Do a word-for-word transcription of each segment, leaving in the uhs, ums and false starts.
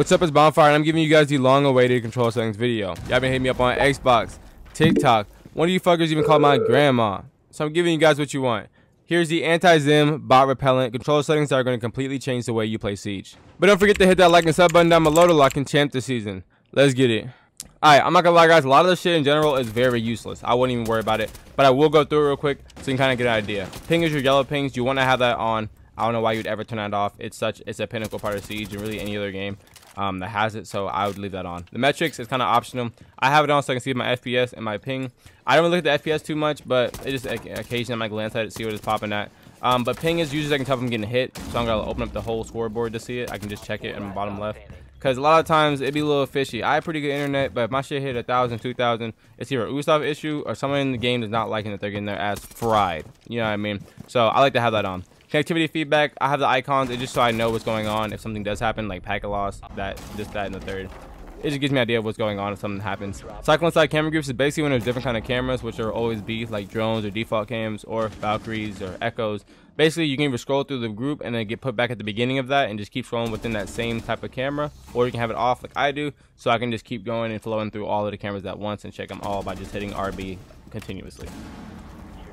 What's up, it's Bonfire, and I'm giving you guys the long-awaited control settings video. Y'all been hitting me up on Xbox, TikTok. One of you fuckers even called my grandma. So I'm giving you guys what you want. Here's the anti-zim, bot repellent, control settings that are going to completely change the way you play Siege. But don't forget to hit that like and sub button down below to lock in champ this season. Let's get it. Alright, I'm not gonna lie guys, a lot of this shit in general is very useless. I wouldn't even worry about it, but I will go through it real quick so you can kind of get an idea. Ping is your yellow pings, you want to have that on. I don't know why you'd ever turn that off. It's such, it's a pinnacle part of Siege and really any other game. Um, that has it, so I would leave that on. The metrics is kind of optional. I have it on so I can see my F P S and my ping. I don't really look at the F P S too much, but it just occasionally I might glance at it, see what it's popping at. Um, but ping is usually I can tell if I'm getting hit, so I'm gonna open up the whole scoreboard to see it. I can just check it in the bottom left, because a lot of times it'd be a little fishy. I have pretty good internet, but if my shit hit a thousand, two thousand, it's either a Ubisoft issue or someone in the game is not liking that they're getting their ass fried. You know what I mean? So I like to have that on. Connectivity feedback, I have the icons, it's just so I know what's going on if something does happen, like packet loss, that, this, that, and the third. It just gives me an idea of what's going on if something happens. Cycle inside camera groups is basically when there's different kind of cameras, which are always be like drones or default cams or Valkyries or Echoes. Basically, you can either scroll through the group and then get put back at the beginning of that and just keep scrolling within that same type of camera, or you can have it off like I do, so I can just keep going and flowing through all of the cameras at once and check them all by just hitting R B continuously.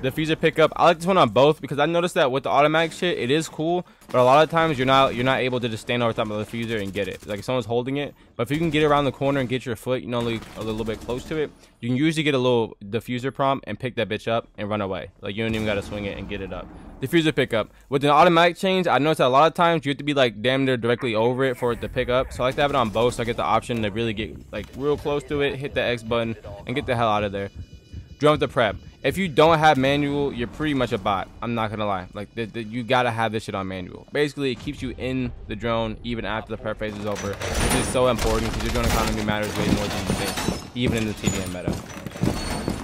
Diffuser pickup, I like this one on both because I noticed that with the automatic shit it is cool, but a lot of times you're not you're not able to just stand over top of the diffuser and get it, like if someone's holding it. But if you can get around the corner and get your foot, you know, like a little bit close to it, you can usually get a little diffuser prompt and pick that bitch up and run away. Like you don't even gotta swing it and get it up. Diffuser pickup with an automatic change, I noticed that a lot of times you have to be like damn near directly over it for it to pick up, so I like to have it on both so I get the option to really get like real close to it, hit the X button and get the hell out of there. Drum the prep. If you don't have manual, you're pretty much a bot. I'm not gonna lie. Like, the, the, you gotta have this shit on manual. Basically, it keeps you in the drone even after the prep phase is over, which is so important because your drone economy matters way more than you think, even in the T D M meta.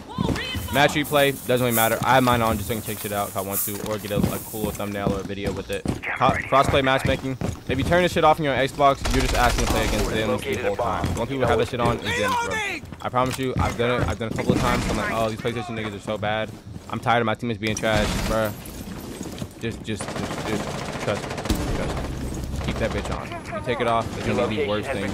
Whoa, match replay doesn't really matter. I have mine on just so I can check shit out if I want to, or get a, a cool thumbnail or a video with it. Crossplay matchmaking. If you turn this shit off on your Xbox, you're just asking to play against them the whole time. Once people have this shit on, it's them, bro. I promise you, I've done it. I've done it a couple of times. So I'm like, oh, these PlayStation niggas are so bad. I'm tired of my teammates being trash, bruh. Just, just, just, just trust me. Trust me. Keep that bitch on. If you take it off, it's gonna be the worst thing.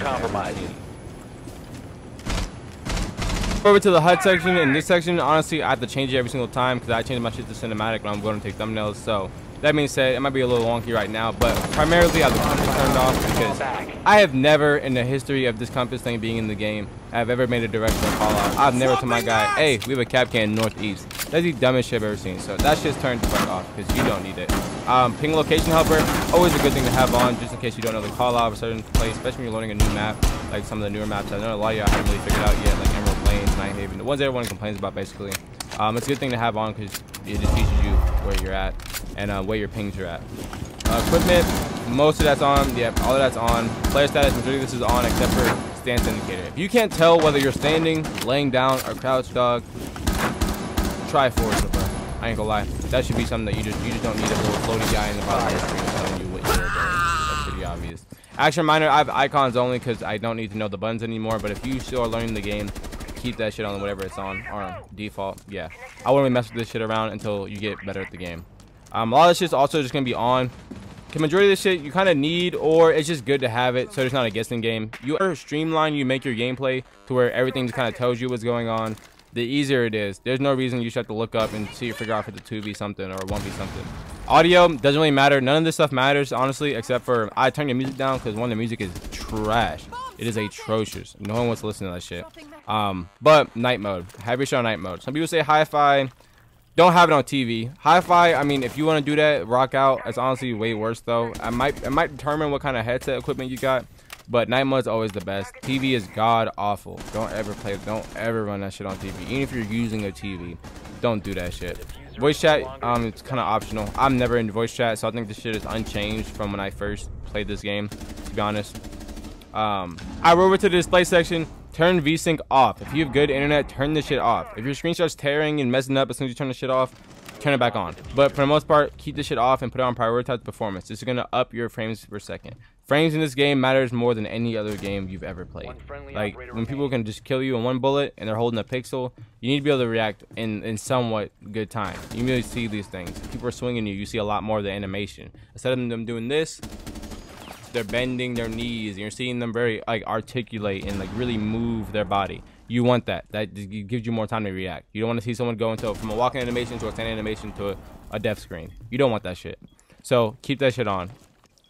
Over to the H U D section. In this section, honestly, I have to change it every single time because I change my shit to cinematic when I'm going to take thumbnails. So that being said, it might be a little wonky right now, but primarily I have the compass turned off because I have never in the history of this compass thing being in the game, I've ever made a directional call out. I've never told my guy, hey, we have a cap can northeast. That's the dumbest shit I've ever seen. So that shit's turned the fuck off because you don't need it. Um, ping location helper, always a good thing to have on just in case you don't know the call out of a certain place, especially when you're learning a new map, like some of the newer maps. I know a lot of y'all haven't really figured out yet, like Emerald Plains, Nighthaven, the ones everyone complains about basically. Um, it's a good thing to have on because it just teaches you where you're at and uh, where your pings are at. Uh, equipment, most of that's on. Yeah, all of that's on. Player status, majority of this is on except for stance indicator. If you can't tell whether you're standing, laying down, or crouched dog, try forward, bro. I ain't gonna lie. That should be something that you just you just don't need a little floaty guy in the bottom of the screen telling you what you're doing. That's pretty obvious. Action minor, I have icons only because I don't need to know the buttons anymore, but if you still are learning the game, keep that shit on whatever it's on, or on default. Yeah, I wouldn't really mess with this shit around until you get better at the game. Um, a lot of this shit's also just gonna be on. The majority of this shit you kind of need, or it's just good to have it so it's not a guessing game. You ever streamline, you make your gameplay to where everything just kind of tells you what's going on, the easier it is. There's no reason you should have to look up and see figure out if it's a two v something or one v something. Audio doesn't really matter. None of this stuff matters, honestly, except for I turn the music down because one, the music is trash. It is atrocious. No one wants to listen to that shit. Um, but night mode. Have your shit on night mode. Some people say hi-fi. Don't have it on T V. Hi-fi, I mean, if you want to do that, rock out. It's honestly way worse, though. I might, it might determine what kind of headset equipment you got, but night mode's always the best. T V is god-awful. Don't ever play, don't ever run that shit on T V. Even if you're using a T V, don't do that shit. Voice chat, um, it's kind of optional. I'm never in voice chat, so I think this shit is unchanged from when I first played this game, to be honest. Um, I roll over to the display section. Turn VSync off. If you have good internet, turn this shit off. If your screen starts tearing and messing up as soon as you turn the shit off, turn it back on. But for the most part, keep this shit off and put it on prioritized performance. This is gonna up your frames per second. Frames in this game matters more than any other game you've ever played. Like when people can just kill you in one bullet and they're holding a pixel, you need to be able to react in in somewhat good time. You really see these things. If people are swinging you, you see a lot more of the animation. Instead of them doing this, They're bending their knees. You're seeing them very like articulate and like really move their body. You want that. That gives you more time to react. You don't want to see someone go into from a walking animation to a standing animation to a, a death screen. You don't want that shit. So keep that shit on.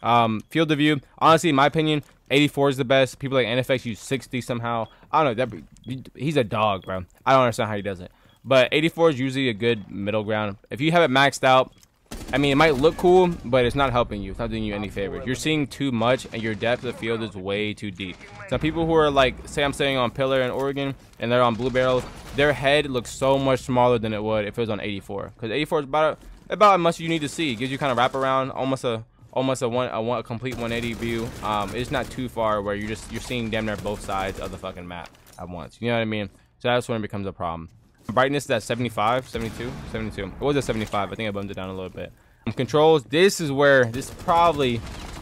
Um, field of view. Honestly, in my opinion, eighty-four is the best. People like N F X use sixty somehow. I don't know. That he's a dog, bro. I don't understand how he does it. But eighty-four is usually a good middle ground. If you have it maxed out, I mean, it might look cool, but it's not helping you. It's not doing you any favors. You're seeing too much, and your depth of field is way too deep. Some people who are like, say I'm sitting on Pillar in Oregon, and they're on Blue Barrel, their head looks so much smaller than it would if it was on eighty-four. Because eighty-four is about about as much you need to see. It gives you kind of wraparound, almost a almost a one a, one, a complete one eighty view. Um, it's not too far where you're just you're seeing damn near both sides of the fucking map at once. You know what I mean? So that's when it becomes a problem. Brightness is at seventy-five, seventy-two, seventy-two. It was at seventy-five. I think I bumped it down a little bit. Um, controls. This is where this is probably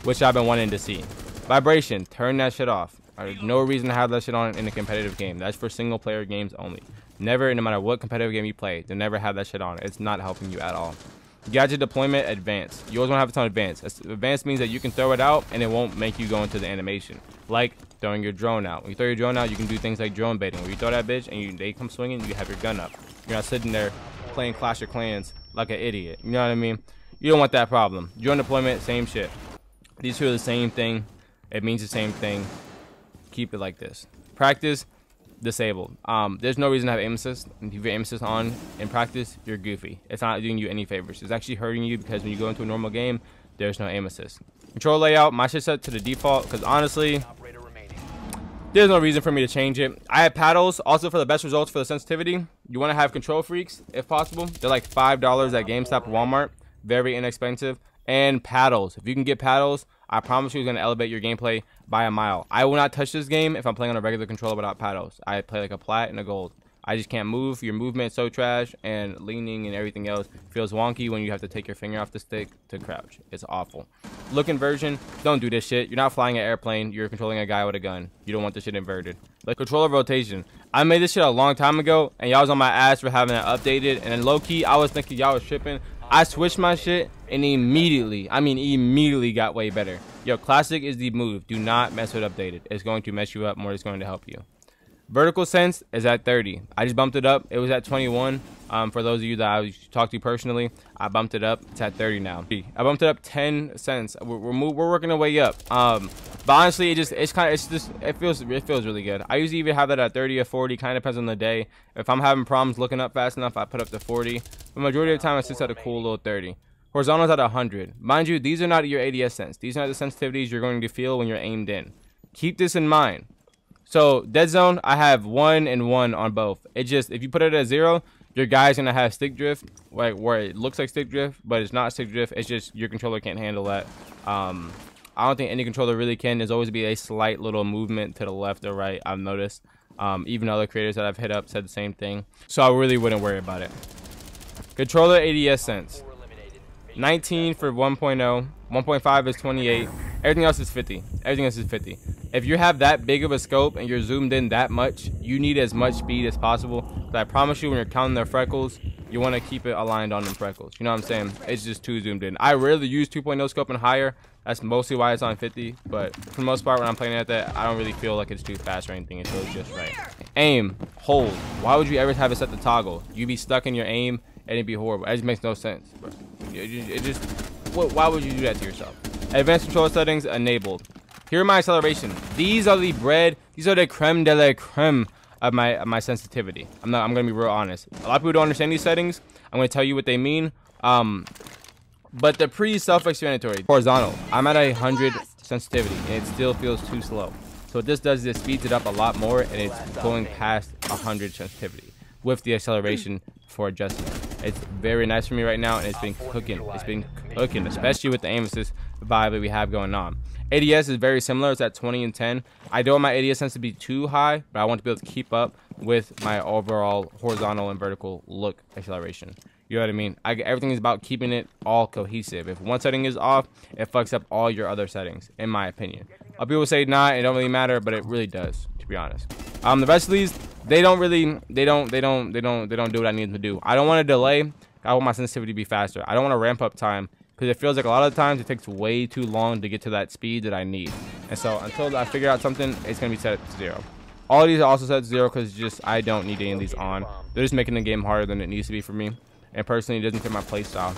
which I've been wanting to see. Vibration. Turn that shit off. There's no reason to have that shit on in a competitive game. That's for single player games only. Never, no matter what competitive game you play, to never have that shit on. It's not helping you at all. Gadget deployment advanced. You always want to have it on advanced. Advanced means that you can throw it out and it won't make you go into the animation. Like throwing your drone out. When you throw your drone out, you can do things like drone baiting. When you throw that bitch and you, they come swinging, you have your gun up. You're not sitting there playing Clash of Clans like an idiot. You know what I mean? You don't want that problem. Drone deployment, same shit. These two are the same thing. It means the same thing. Keep it like this. Practice, disabled. Um, there's no reason to have aim assist. If you have aim assist on in practice, you're goofy. It's not doing you any favors. It's actually hurting you because when you go into a normal game, there's no aim assist. Control layout, my shit's set to the default because honestly, there's no reason for me to change it. I have paddles also for the best results for the sensitivity. You want to have control freaks if possible. They're like five dollars at GameStop, Walmart, very inexpensive. And paddles. If you can get paddles, I promise you it's gonna elevate your gameplay by a mile. I will not touch this game if I'm playing on a regular controller without paddles. I play like a plat and a gold. I just can't move. Your movement's so trash and leaning and everything else feels wonky when you have to take your finger off the stick to crouch. It's awful. Look inversion. Don't do this shit. You're not flying an airplane. You're controlling a guy with a gun. You don't want this shit inverted. Like controller rotation. I made this shit a long time ago and y'all was on my ass for having it updated. And then low key, I was thinking y'all was tripping. I switched my shit and immediately, I mean immediately got way better. Yo, classic is the move. Do not mess with updated. It's going to mess you up more. It's going to help you. Vertical sense is at thirty. I just bumped it up. It was at twenty-one. Um, for those of you that I talked to personally, I bumped it up. It's at thirty now. I bumped it up ten cents. We're we're, move, we're working our way up. Um, but honestly, it just it's kind of it's just it feels it feels really good. I usually even have that at thirty or forty. Kind of depends on the day. If I'm having problems looking up fast enough, I put up to forty. But majority of the time, it sits at a cool little thirty. Horizontal's at one hundred. Mind you, these are not your A D S sense. These are not the sensitivities you're going to feel when you're aimed in. Keep this in mind. So dead zone, I have one and one on both. It just, if you put it at zero, your guy's gonna have stick drift, like where it looks like stick drift, but it's not stick drift. It's just your controller can't handle that. Um, I don't think any controller really can. There's always be a slight little movement to the left or right, I've noticed. Um, even other creators that I've hit up said the same thing. So I really wouldn't worry about it. Controller A D S sense. nineteen for one point oh, one point five is twenty-eight. Everything else is fifty. Everything else is fifty. If you have that big of a scope and you're zoomed in that much, you need as much speed as possible. But I promise you, when you're counting their freckles, you want to keep it aligned on them freckles. You know what I'm saying? It's just too zoomed in. I rarely use two point oh scope and higher. That's mostly why it's on fifty. But for the most part, when I'm playing at that, I don't really feel like it's too fast or anything. It feels just right. Aim. Hold. Why would you ever have it set to toggle? You'd be stuck in your aim and it'd be horrible. It just makes no sense. It just... Why would you do that to yourself? Advanced control settings enabled. Here are my acceleration. These are the bread. These are the creme de la creme of my of my sensitivity. I'm not. I'm gonna be real honest. A lot of people don't understand these settings. I'm gonna tell you what they mean. Um, but they're pretty self-explanatory. Horizontal. I'm at a hundred sensitivity, and it still feels too slow. So what this does is it speeds it up a lot more, and it's going past a hundred sensitivity with the acceleration for adjustment. It's very nice for me right now, and it's been cooking. It's been cooking, especially with the aim assist vibe that we have going on. A D S is very similar. It's at twenty and ten. I don't want my A D S sense to be too high, but I want to be able to keep up with my overall horizontal and vertical look acceleration. You know what I mean? I, everything is about keeping it all cohesive. If one setting is off, it fucks up all your other settings, in my opinion. Other people say not, it don't really matter, but it really does, to be honest. Um, the rest of these, they don't really, they don't, they don't, they don't, they don't do what I need them to do. I don't want to delay. I want my sensitivity to be faster. I don't want to ramp up time. because it feels like a lot of the times it takes way too long to get to that speed that I need. And so until I figure out something, it's going to be set to zero. All of these are also set to zero because just I don't need any of these on. They're just making the game harder than it needs to be for me. And personally, it doesn't fit my playstyle.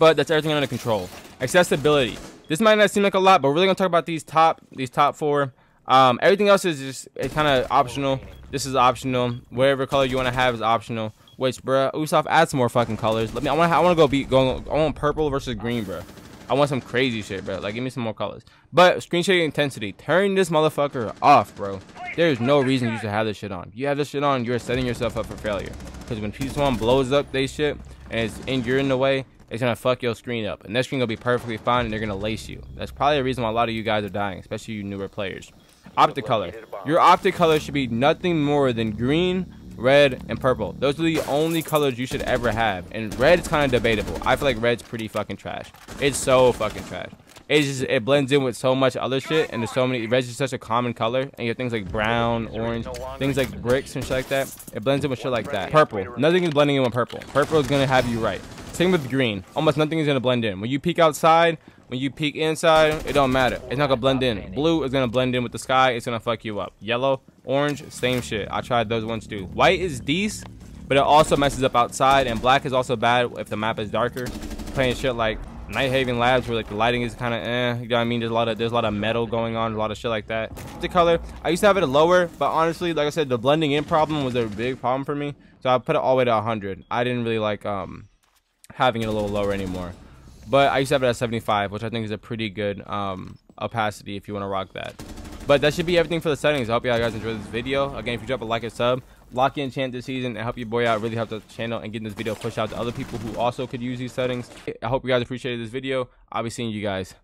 But that's everything under control. Accessibility. This might not seem like a lot, but we're really going to talk about these top, these top four. Um, everything else is just kind of optional. This is optional. Whatever color you want to have is optional. Which, bruh, Ubisoft, add some more fucking colors. Let me. I want. I want to go beat. Go. I want purple versus green, bruh. I want some crazy shit, bruh. Like, give me some more colors. But screen shading intensity. Turn this motherfucker off, bro. There is no reason you should have this shit on. You have this shit on, you're setting yourself up for failure. Because when P-Swan blows up they shit and it's and you're in the way, it's gonna fuck your screen up. And that screen gonna be perfectly fine, and they're gonna lace you. That's probably the reason why a lot of you guys are dying, especially you newer players. Opticolor. Your opticolor should be nothing more than green, red, and purple. Those are the only colors you should ever have. And red is kind of debatable. I feel like red's pretty fucking trash. It's so fucking trash. It's just, it blends in with so much other shit, and there's so many. Red's just such a common color, and you have things like brown, orange, things like bricks and shit like that. It blends in with shit like that. Purple. Nothing is blending in with purple. Purple is gonna have you right. Same with green. Almost nothing is gonna blend in. When you peek outside, when you peek inside, it don't matter. It's not gonna blend in. Blue is gonna blend in with the sky. It's gonna fuck you up. Yellow, orange, same shit. I tried those ones too. White is decent, but it also messes up outside, and black is also bad if the map is darker. Playing shit like Nighthaven Labs, where like the lighting is kind of eh, you know what I mean? There's a lot of there's a lot of metal going on, a lot of shit like that. The color, I used to have it lower, but honestly, like I said, the blending in problem was a big problem for me, so I put it all the way to one hundred. I didn't really like um having it a little lower anymore, but I used to have it at seventy-five, which I think is a pretty good um opacity if you want to rock that. But that should be everything for the settings. I hope you guys enjoyed this video. Again, if you drop a like and sub, lock in Chant this season and help your boy out. Really help the channel and getting this video pushed out to other people who also could use these settings. I hope you guys appreciated this video. I'll be seeing you guys